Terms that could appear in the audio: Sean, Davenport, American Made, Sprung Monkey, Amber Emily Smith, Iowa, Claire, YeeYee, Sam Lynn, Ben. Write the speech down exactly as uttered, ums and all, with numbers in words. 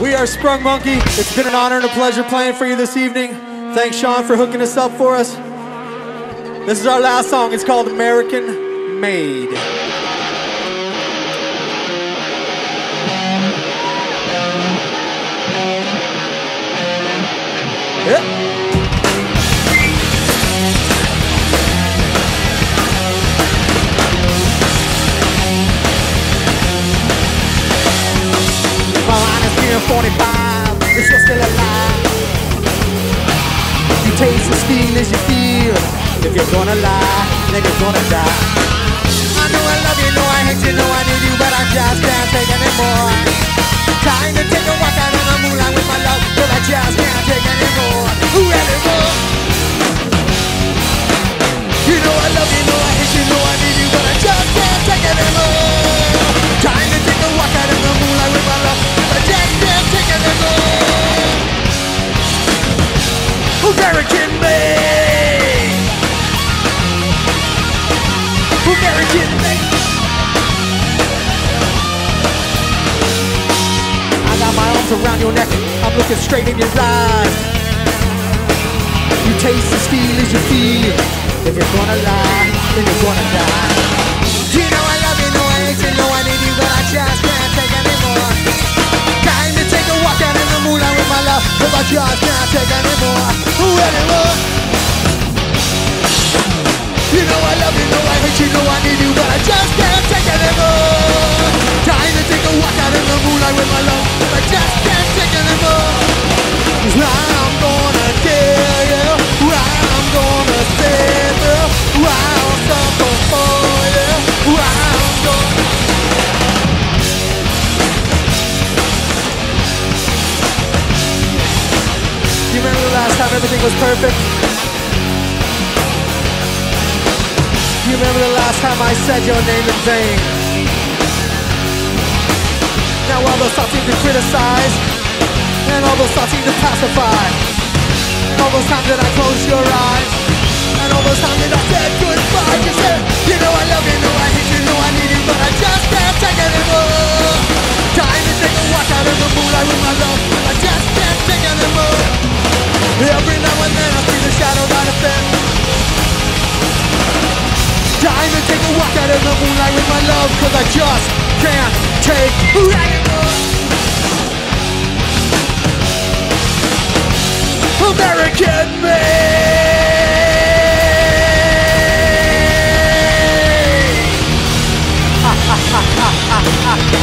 We are Sprung Monkey. It's been an honor and a pleasure playing for you this evening. Thanks, Sean, for hooking us up for us. This is our last song. It's called American Made. Yep. forty-five, if you're still alive, you taste the steel as you feel. If you're gonna lie, then you're gonna die. I know I love you, know I hate you, know I need you, but I just can't take anymore. Trying to take a walk out on the moonlight with my love, but I just can't take anymore. Ooh, anymore. You know I love you, know I hate you, know I need you, but I just can't take anymore. Trying to take a walk out on the moonlight with my love, but I just can't. American made, American made. I got my arms around your neck, I'm looking straight in your eyes. You taste the steel as you feel. If you're gonna lie, then you're gonna die. You know I love you, know I hate you, know I need you, but I just can't take anymore. Time to take a walk out in the moonlight with my love, but I just can't take anymore. Anymore. You know I love you, know I hate you, know I need you, but I just can't take anymore. Trying to take a walk out in the moonlight with my love, but I just can't take anymore. Cause I'm gonna tell you, I'm gonna say you, I'll suffer for you, I'm gonna. Do you remember the last time everything was perfect? Do you remember the last time I said your name in vain? Now all those thoughts seem to criticize, and all those thoughts seem to pacify. All those times that I closed your eyes, and all those times that I said goodbye. You said, you know I love you, know I hate you, know I need you, but I just can't take it anymore. Time to take a walk out of the moonlight with my love, but I just can't take it anymore. Every now and then I see the shadow by the fence. Time to take a walk out in the moonlight with my love, cause I just can't take anymore. American made. Ha ha ha ha ha ha.